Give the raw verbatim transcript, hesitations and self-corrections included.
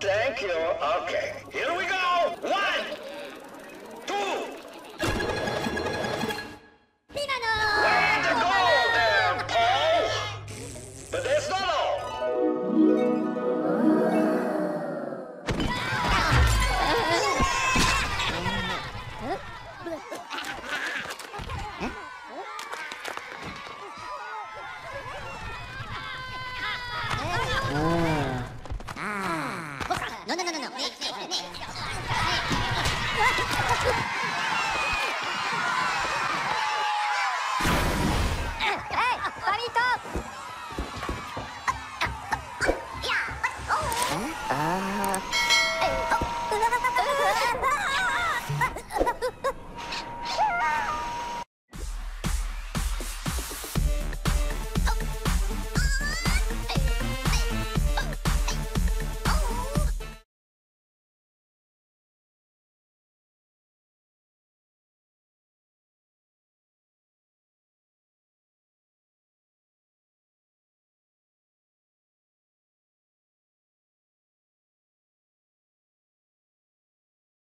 Thank you. Okay. Here we go. One, two. Way to go there, Paul. But that's not all. Ah.